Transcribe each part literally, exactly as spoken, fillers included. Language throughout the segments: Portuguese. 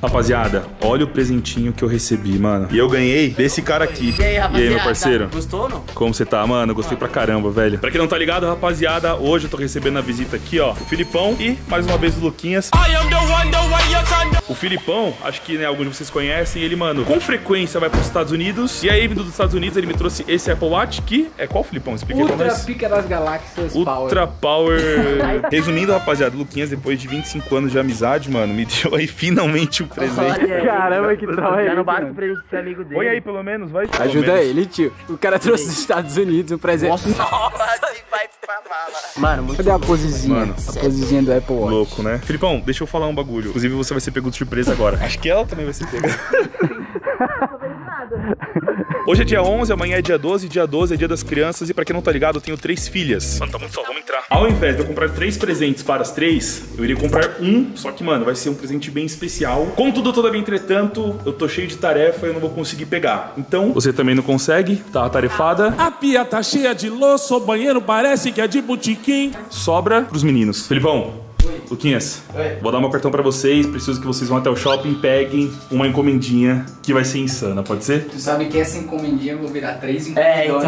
Rapaziada, olha o presentinho que eu recebi, mano. E eu ganhei desse cara aqui. E aí, rapaziada? E aí, meu parceiro? Gostou ou não? Como você tá, mano? Gostei pra caramba, velho. Pra quem não tá ligado, rapaziada, hoje eu tô recebendo a visita aqui, ó, o Filipão e, mais uma vez, o Luquinhas. O Filipão, acho que, né, alguns de vocês conhecem, ele, mano, com frequência vai pros Estados Unidos. E aí, vindo dos Estados Unidos, ele me trouxe esse Apple Watch, que é qual, Filipão? Explica aí pra nós. Ultra Pica das Galáxias Ultra Power. Power. Resumindo, rapaziada, o Luquinhas, depois de vinte e cinco anos de amizade, mano, me deu aí finalmente o um presente. Olha, caramba, que tal aí. Tá no barco pra ele ser amigo dele. Oi aí, pelo menos, vai. Ajuda ele, tio. O cara trouxe dos Estados Unidos um presente. Nossa, vai pra mala. Mano, muito Cadê a posezinha? Mano, a posezinha do Apple Watch. Louco, né? Filipão, deixa eu falar um bagulho. Inclusive, você vai ser pego de surpresa agora. Acho que ela também vai ser pega. Hoje é dia onze, amanhã é dia doze, dia doze é dia das crianças. E pra quem não tá ligado, eu tenho três filhas. Mano, tá muito sol, vamos entrar. Ao invés de eu comprar três presentes para as três, eu iria comprar um. Só que, mano, vai ser um presente bem especial. Contudo, todavia, entretanto, eu tô cheio de tarefa e eu não vou conseguir pegar. Então, você também não consegue, tá atarefada. A pia tá cheia de louça, o banheiro parece que é de botiquim. Sobra pros meninos. Felipão, Luquinhas, Oi. vou dar meu cartão pra vocês. Preciso que vocês vão até o shopping, peguem uma encomendinha que vai ser insana, pode ser? Tu sabe que essa encomendinha eu vou virar três encomendas. É, então.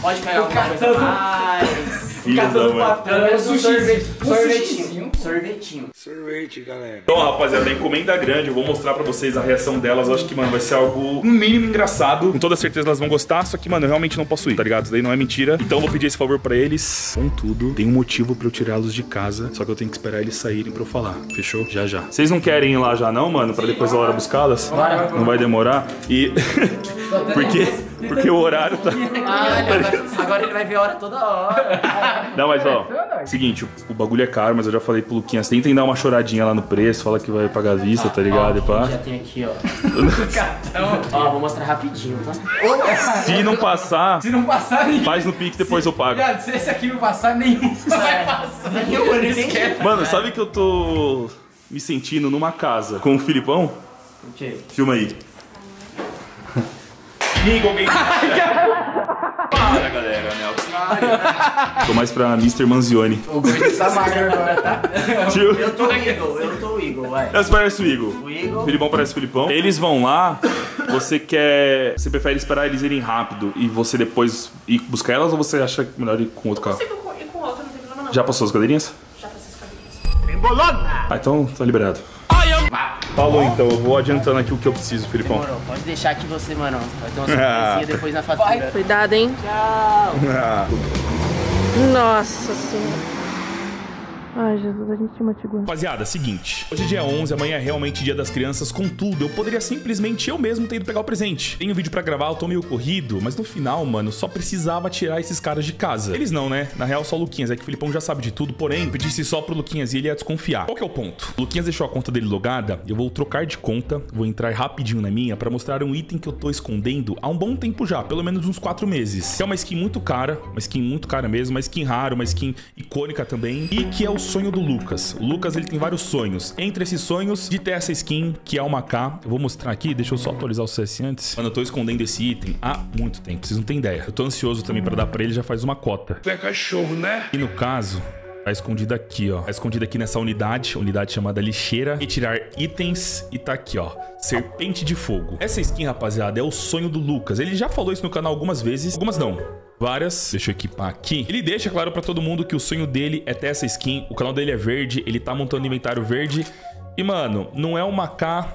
Pode pegar alguma coisa mais. Catando patrão, é um sorvete, um sorvetinho, um sorvetinho. Sorvete, galera. Então, rapaziada, a encomenda grande, eu vou mostrar pra vocês a reação delas. Eu acho que, mano, vai ser algo, no mínimo, engraçado. Com toda certeza elas vão gostar, só que, mano, eu realmente não posso ir, tá ligado? Isso daí não é mentira. Então eu vou pedir esse favor pra eles. Contudo, tem um motivo pra eu tirá-los de casa, só que eu tenho que esperar eles saírem pra eu falar. Fechou? Já, já. Vocês não querem ir lá já não, mano? Pra depois a hora buscá-las? Bora. Não vai demorar? E... Porque... Porque o horário tá... Ah, agora ele vai ver a hora toda hora. Não, mas ó, seguinte, o bagulho é caro, mas eu já falei pro Luquinhas, tentem dar uma choradinha lá no preço, fala que vai pagar à vista, tá ligado? Ó, pá. Já tem aqui, ó. O cartão. Ó, vou mostrar rapidinho, tá? Se não passar... Se não passar, ninguém... Faz no Pix, depois se, eu pago. Se esse aqui não passar, nenhum vai passar. Mano, sabe que eu tô me sentindo numa casa com o Filipão? O quê? Filma aí. Amigo, alguém... Para, galera, né? Tô mais pra mister Manzioni. O Gomes tá magro agora, tá? Tio. Eu tô o Eagle, eu tô o Eagle, vai. Elas parecem o Eagle. O Eagle. Filipão parece o Filipão. Eles vão lá, você quer... Você prefere esperar eles irem rápido e você depois ir buscar elas ou você acha melhor ir com outro carro? Eu consigo ir com outro, não tem problema não. Já passou as cadeirinhas? Já passei as cadeirinhas. Tem bolona! Ah, então tá liberado. Falou então, eu vou adiantando aqui o que eu preciso, Filipão. Demorou. Pode deixar que você, mano, vai ter uma surpresinha depois na fatura. Vai. Cuidado, hein? Tchau! Ah. Nossa senhora. Ai, Jesus, a gente chama Tiguan. Rapaziada, seguinte. Hoje é dia onze, amanhã é realmente dia das crianças. Contudo, eu poderia simplesmente eu mesmo ter ido pegar o presente. Tem um vídeo pra gravar, eu tô meio corrido. Mas no final, mano, só precisava tirar esses caras de casa. Eles não, né? Na real, só o Luquinhas. É que o Filipão já sabe de tudo. Porém, pedisse só pro Luquinhas e ele ia desconfiar. Qual que é o ponto? O Luquinhas deixou a conta dele logada. Eu vou trocar de conta. Vou entrar rapidinho na minha pra mostrar um item que eu tô escondendo há um bom tempo já. Pelo menos uns quatro meses. Que é uma skin muito cara. Uma skin muito cara mesmo. Uma skin rara. Uma skin icônica também. E que é o sonho do Lucas. O Lucas, ele tem vários sonhos. Entre esses sonhos, de ter essa skin, que é uma K. Eu vou mostrar aqui, deixa eu só atualizar o C S antes. Mano, eu tô escondendo esse item há muito tempo, vocês não têm ideia. Eu tô ansioso também pra dar pra ele, já faz uma cota. Tu é cachorro, né? E no caso... Tá escondido aqui, ó. Tá escondido aqui nessa unidade, unidade chamada lixeira. Retirar itens e tá aqui, ó. Serpente de fogo. Essa skin, rapaziada, é o sonho do Lucas. Ele já falou isso no canal algumas vezes. Algumas não, várias. Deixa eu equipar aqui. Ele deixa claro pra todo mundo que o sonho dele é ter essa skin. O canal dele é verde, ele tá montando inventário verde. E, mano, não é uma K...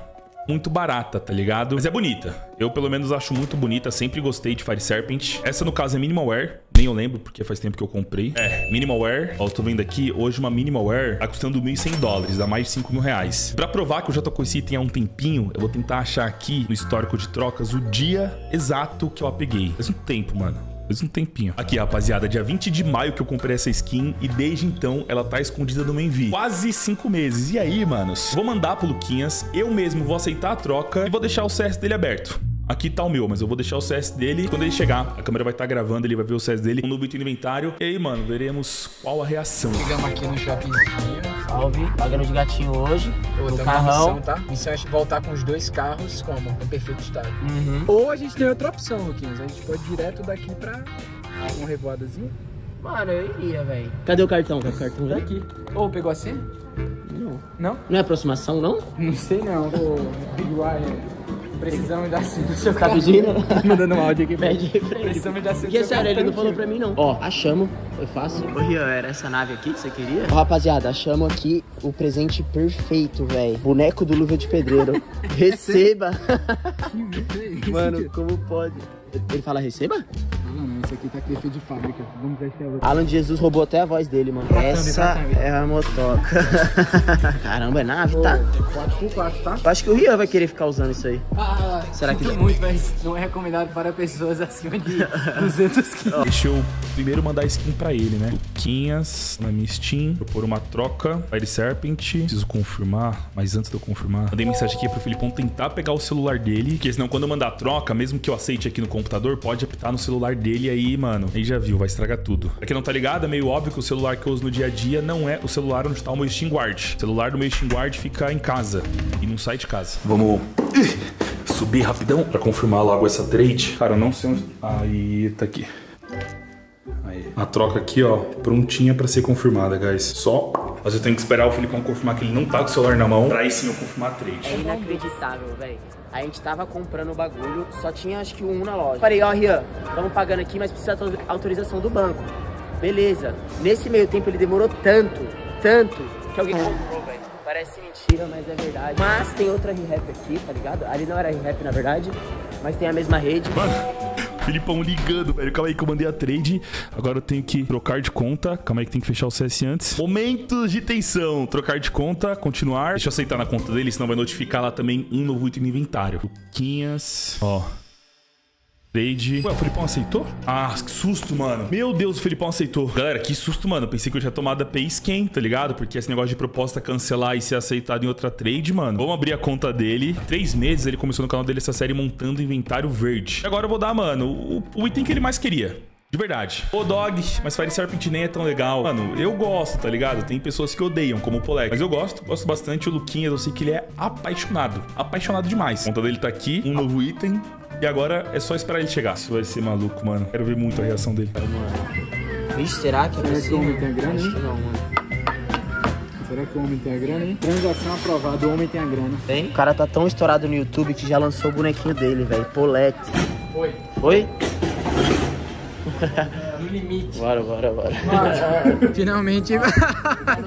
muito barata, tá ligado? Mas é bonita. Eu, pelo menos, acho muito bonita. Sempre gostei de Fire Serpent. Essa, no caso, é Minimal Wear. Nem eu lembro, porque faz tempo que eu comprei. É, Minimal Wear. Ó, eu tô vendo aqui, hoje uma Minimal Wear tá custando mil e cem dólares. Dá mais de cinco mil reais. Pra provar que eu já tô com esse item há um tempinho, eu vou tentar achar aqui, no histórico de trocas, o dia exato que eu a peguei. Faz um tempo, mano. Faz um tempinho. Aqui, rapaziada, dia vinte de maio que eu comprei essa skin e desde então ela tá escondida no meu envio. Quase cinco meses. E aí, manos? Vou mandar pro Luquinhas, eu mesmo vou aceitar a troca e vou deixar o C S dele aberto. Aqui tá o meu, mas eu vou deixar o C S dele. Quando ele chegar, a câmera vai estar tá gravando, ele vai ver o C S dele. Um novo item no inventário. E aí, mano, veremos qual a reação. Chegamos aqui no shoppingzinho. Salve. Pagando de gatinho hoje. Ô, no carrão. Missão, tá? Missão é a gente voltar com os dois carros, como? Em perfeito estado. Uhum. Ou a gente tem outra opção, Luquinhas. A gente pode ir direto daqui pra um revoadazinho. Mano, eu iria, velho. Cadê o cartão? Cadê o cartão? Tá aqui. Ô, oh, pegou a senha? Não. Não? Não é aproximação, não? Não sei, não. O Big Wire. Precisamos dar cinto no seu carro. Tá pedindo? Mandando um áudio aqui. Pede aí pra ele. Precisamos dar cinto no seu carro. Ele não falou pra mim, não. Ó, achamos. Eu faço. Ô, Rian, era essa nave aqui que você queria? Ó, rapaziada, achamos aqui o presente perfeito, velho. Boneco do Luva de Pedreiro. Receba. Mano, como pode? Ele fala receba? Esse aqui tá defeito de fábrica. Vamos ver se é outro. Alan de Jesus roubou até a voz dele, mano. Essa é a motoca. Caramba, é nave, tá? É quatro por quatro, tá? Eu acho que o Rian vai querer ficar usando isso aí. Ah, será que deve? Muito, mas não é recomendado para pessoas acima de duzentos quilos. Deixa eu primeiro mandar skin pra ele, né? Luquinhas na minha Steam. Vou pôr uma troca. Fire Serpent. Preciso confirmar, mas antes de eu confirmar, mandei mensagem aqui pro Filipão tentar pegar o celular dele. Porque senão, quando eu mandar a troca, mesmo que eu aceite aqui no computador, pode apitar no celular dele aí. Aí, mano, aí já viu, vai estragar tudo. Pra quem não tá ligado, é meio óbvio que o celular que eu uso no dia a dia não é o celular onde tá o meu Steam Guard. O celular do meu Steam Guard fica em casa e não sai de casa. Vamos subir rapidão pra confirmar logo essa trade. Cara, eu não sei onde... Aí, tá aqui. Aí. A troca aqui, ó, prontinha pra ser confirmada, guys. Só... Mas eu tenho que esperar o Filipão confirmar que ele não tá com o celular na mão pra aí sim eu confirmar a trade. É inacreditável, velho. A gente tava comprando o bagulho, só tinha acho que um na loja. Falei, ó, Rian, estamos pagando aqui, mas precisa da autorização do banco. Beleza. Nesse meio tempo ele demorou tanto, tanto, que alguém comprou, velho. Parece mentira, mas é verdade. Mas tem outra Rehab aqui, tá ligado? Ali não era Rehab, na verdade, mas tem a mesma rede. Filipão ligando, velho. Calma aí que eu mandei a trade. Agora eu tenho que trocar de conta. Calma aí que tem que fechar o C S antes. Momentos de tensão. Trocar de conta, continuar. Deixa eu aceitar na conta dele, senão vai notificar lá também um novo item no inventário. Luquinhas. Ó. Trade. Ué, o Filipão aceitou? Ah, que susto, mano. Meu Deus, o Filipão aceitou. Galera, que susto, mano. Eu pensei que eu tinha tomado a pay scan, tá ligado? Porque esse negócio de proposta cancelar e ser aceitado em outra trade, mano. Vamos abrir a conta dele. Há três meses ele começou no canal dele essa série montando inventário verde. E agora eu vou dar, mano, o, o item que ele mais queria. De verdade. Ô, Dog, mas Fire Serpent nem é tão legal. Mano, eu gosto, tá ligado? Tem pessoas que odeiam, como o Polec. Mas eu gosto, gosto bastante. O Luquinhas, eu sei que ele é apaixonado. Apaixonado demais. A conta dele tá aqui. Um novo item. E agora é só esperar ele chegar. Isso vai ser maluco, mano. Quero ver muito a reação dele. Vixe, será que é será que o homem tem a grana, hein? Acho que não, mano. Será que o homem tem a grana, hein? Transação aprovada, o homem tem a grana. Tem? O cara tá tão estourado no YouTube que já lançou o bonequinho dele, velho. Polec. Oi. Oi? No limite. Bora, bora, bora. Mano, finalmente. Mano,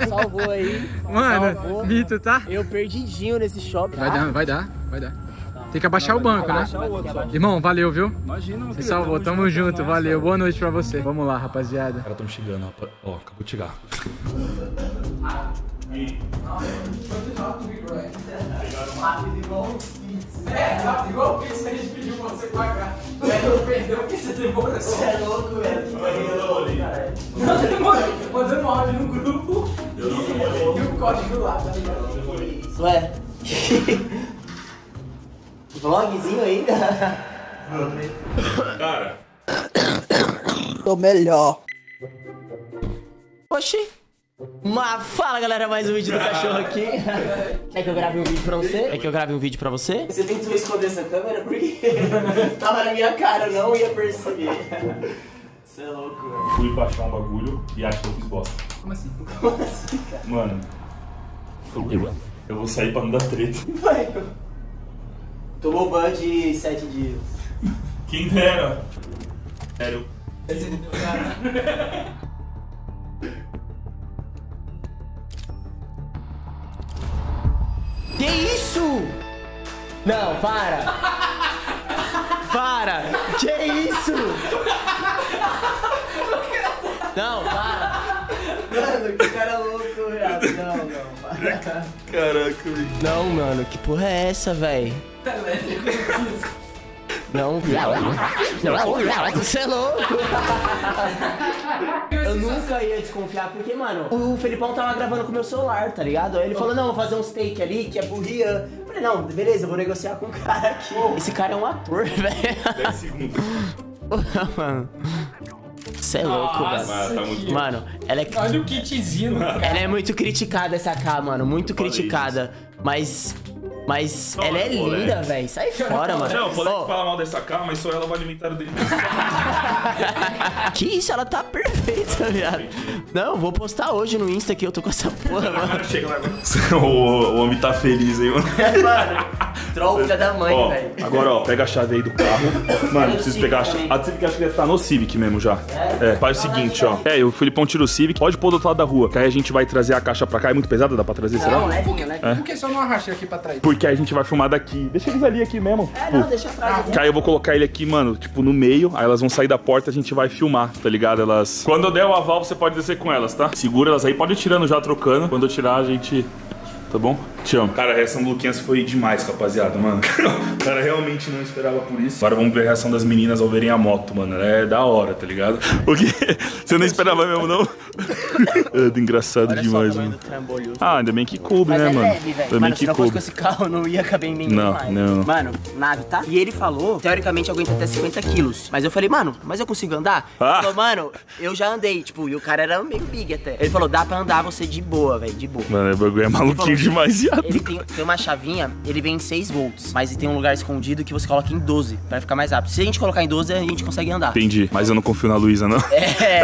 salvou aí. Mano, mito, tá? Eu perdidinho nesse shopping. Vai dar, vai dar, vai dar. Tem que abaixar não, o banco, né? O outro, irmão, valeu, viu? Imagina. Você salvou, tamo junto, junto valeu. Nossa. Boa noite pra você. Vamos lá, rapaziada. Os caras tão chegando, rapaz. Ó, acabou de chegar. É, rápido, igual o Pix que a gente pediu pra você pagar. Velho, perdeu porque você demorou. Você é louco, velho. Não, você demorou. Mandando um áudio no grupo. Eu não demorei. E o código lá, tá ligado? Eu demorei. Ué. Vlogzinho ainda? Cara. Tô melhor. Oxi. Mas fala, galera, mais um vídeo do cachorro aqui. Quer que eu grave um vídeo pra você? Quer que eu grave um vídeo pra você? Você tentou esconder essa câmera porque tava na minha cara, eu não ia perceber. Você é louco, mano. Fui baixar um bagulho e acho que eu fiz bosta. Como assim? Como assim, cara? Mano, eu, eu vou sair pra não dar treta. Vai, tomou ban de sete dias. Quem dera? Sério. Esse deu cara. Que isso? Não, para! Para! Que isso? Não, para! Mano, que cara louco, viado! Não, não, para! Caraca, não, mano, que porra é essa, véi? Não, viado! Você é louco! Eu nunca ia desconfiar, porque, mano, o Felipão tava gravando com o meu celular, tá ligado? Aí ele falou, não, vou fazer um steak ali, que é pro Rian. Eu falei, não, beleza, eu vou negociar com o cara aqui. Esse cara é um ator, velho. dez segundos. Porra, mano. Você é louco, mano. Mano, ela é... Olha o kitzinho, cara. Ela é muito criticada, essa K, mano. Muito criticada. Mas... Mas não, ela é pô, linda, é. velho. Sai fora, mano. Não, o Polete fala mal dessa cara, mas só ela vai alimentar o dele mesmo. Que isso? Ela tá perfeita, viado. Não, vou postar hoje no Insta que eu tô com essa porra, mano. Chega lá agora. O homem tá feliz, hein, mano. É, mano. Troll filha da mãe, velho. Agora, ó, pega a chave aí do carro. Mano, preciso Civic pegar a chave. A Civic acho que deve estar no Civic mesmo já. É, é faz o seguinte, ó. É, o Filipão tira o Civic. Pode pôr do outro lado da rua, que aí a gente vai trazer a caixa pra cá. É muito pesada, dá pra trazer, não, será? Não, leve, leve. É. Por que só não arrasta aqui pra trás? Porque a gente vai filmar daqui. Deixa eles ali aqui mesmo. É, não, deixa atrás. Que aí eu vou colocar ele aqui, mano, tipo, no meio. Aí elas vão sair da porta, a gente vai filmar, tá ligado? Elas... Quando eu der o aval, você pode descer com elas, tá? Segura elas aí, pode ir tirando já, trocando. Quando eu tirar, a gente... Tá bom? Te amo. Cara, a reação do Luquinhas foi demais, rapaziada, mano. Cara, realmente não esperava por isso. Agora vamos ver a reação das meninas ao verem a moto, mano. É da hora, tá ligado? Porque você não esperava mesmo, não? É engraçado olha demais, só, mano. Ah, ainda bem que coube, mas né, é mano? Leve, ainda mano, bem que se não fosse com esse carro, não ia caber em mim. Não, mais. não. Mano, nave, tá? E ele falou, teoricamente, aguenta até cinquenta quilos. Mas eu falei, mano, mas eu consigo andar? Ah. Ele falou, mano, eu já andei. Tipo, e o cara era meio big até. Ele falou, dá pra andar você de boa, velho, de boa. Mano, o bagulho é maluquinho demais. Ele tem, tem uma chavinha, ele vem em seis volts, mas tem um lugar escondido que você coloca em doze, pra ficar mais rápido. Se a gente colocar em doze, a gente consegue andar. Entendi, mas eu não confio na Luísa, não. É,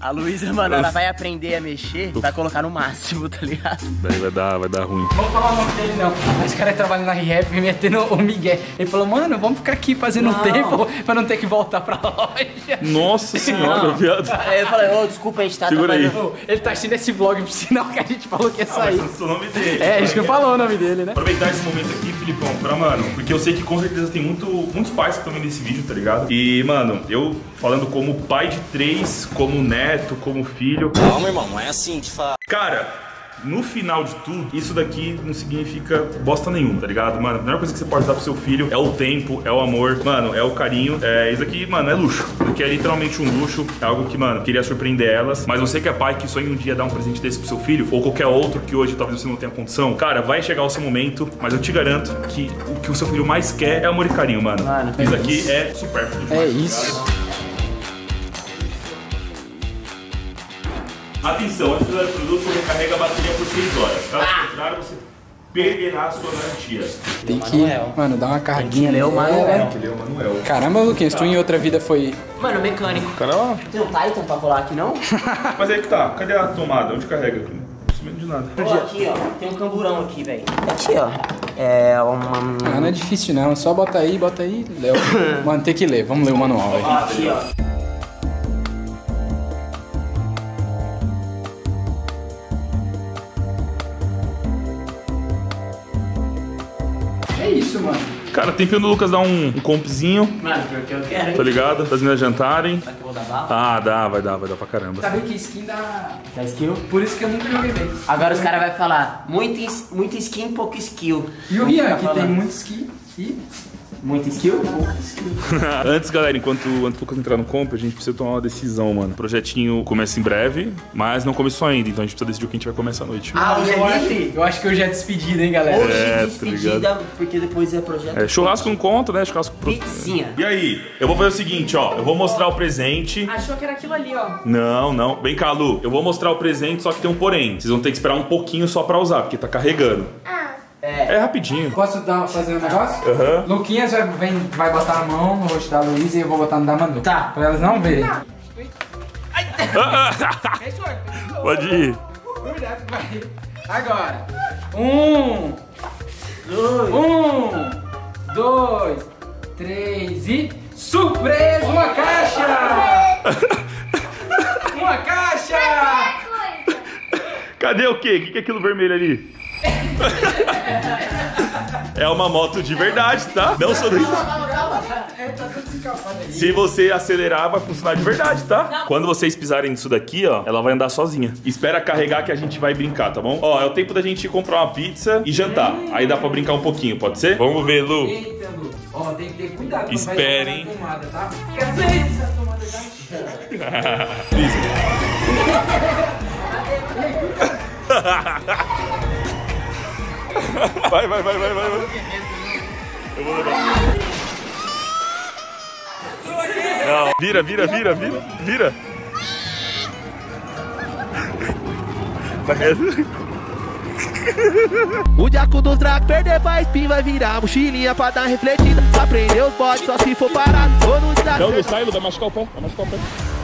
a Luísa, mano, ela vai aprender a mexer, vai colocar no máximo, tá ligado? Daí vai dar, vai dar ruim. Não vou falar o nome dele, não. Mas o cara trabalha na Rehab, me metendo o Miguel. Ele falou, mano, vamos ficar aqui fazendo não. tempo pra não ter que voltar pra loja. Nossa senhora, viado. Aí eu falei, ô, oh, desculpa, a gente tá trabalhando. Ele tá assistindo esse vlog, por sinal que a gente falou que ia sair. Ah, dele, é, isso que eu falou o nome dele, né? Aproveitar esse momento aqui, Filipão, pra, mano, porque eu sei que com certeza tem muito, muitos pais que estão vendo esse vídeo, tá ligado? E, mano, eu falando como pai de três, como neto, como filho... Calma, irmão, não é assim que fala. Cara... No final de tudo, isso daqui não significa bosta nenhuma, tá ligado? Mano, a melhor coisa que você pode dar pro seu filho é o tempo, é o amor, mano, é o carinho. É, isso aqui, mano, é luxo. Isso aqui é literalmente um luxo, é algo que, mano, queria surpreender elas. Mas você que é pai, que sonha um dia dar um presente desse pro seu filho, ou qualquer outro que hoje talvez você não tenha condição, cara, vai chegar o seu momento, mas eu te garanto que o que o seu filho mais quer é amor e carinho, mano. Mano, isso aqui é supérfluo demais. É isso. Atenção, antes de usar o produto, recarrega a bateria por seis horas. Caso contrário, você perderá a sua garantia. Tem que, Manuel. mano, dar uma carguinha. Tem que ler o Manuel. Tem que ler o Manuel. Caramba, Luquinhas, tu em outra vida foi... Mano, mecânico. Caramba. Tem um Titan pra colar aqui, não? Mas aí que tá, cadê a tomada? Onde carrega? De nada. Pô, aqui, ó, tem um camburão aqui, velho. Aqui, ó. É uma... Ah, não é difícil, não. Só bota aí, bota aí, Léo. Mano, tem que ler. Vamos ler o manual, velho. Aqui, ó. É isso, mano. Cara, tem pelo Lucas dar um, um compzinho. Mano, porque eu quero, hein? Tá ligado? Pra as meninas jantarem. Será que eu vou dar bala? Ah, dá, vai dar, vai dar pra caramba. Sabe que skin dá... Dá skill? Por isso que eu nunca joguei bem. Agora os caras vão falar, muito, muito skin, pouco skill. E o Rian, que tem muito skin e... Muito skill? Antes, galera, enquanto o Antifocas entrar no comp, a gente precisa tomar uma decisão, mano. O projetinho começa em breve, mas não começou ainda, então a gente precisa decidir o que a gente vai começar à noite. Ah, hoje é livre? Eu acho que hoje é despedida, hein, galera? Hoje é despedida, tá, porque depois é projeto. É, churrasco não conta, né? Churrasco... Pizzinha. E aí, eu vou fazer o seguinte, ó. Eu vou mostrar o presente. Achou que era aquilo ali, ó. Não, não. Vem cá, Lu. Eu vou mostrar o presente, só que tem um porém. Vocês vão ter que esperar um pouquinho só pra usar, porque tá carregando. Ah. É. É rapidinho. Posso dar, fazer um negócio? Aham. Uhum. Luquinhas vai, vem, vai botar a mão no rosto da Luísa e eu vou botar no da Manu. Tá. Pra elas não verem. Tá. Ai. Pode ir. Agora. Um. Dois. Um. Dois. Três e... Surpresa! Uma caixa! Uma caixa! Cadê o quê? O que é aquilo vermelho ali? É uma moto de verdade, tá? Não sou do... Se você acelerar, vai funcionar de verdade, tá? Quando vocês pisarem nisso daqui, ó, ela vai andar sozinha. Espera carregar que a gente vai brincar, tá bom? Ó, é o tempo da gente comprar uma pizza e jantar. Aí dá pra brincar um pouquinho, pode ser? Vamos ver, Lu. Eita, Lu. Ó, tem que ter cuidado. Esperem. Tá? Vai, vai, vai, vai, vai, vai. Eu vou levar. Não. Vira, vira, vira, vira, vira. O diaco dos dragos perder pra espinha, vai virar mochilinha pra dar refletida. Aprender os bodes só se for parado. Todo no desafio. Não, não sai, Lu, vai machucar o pé, vai machucar o pé.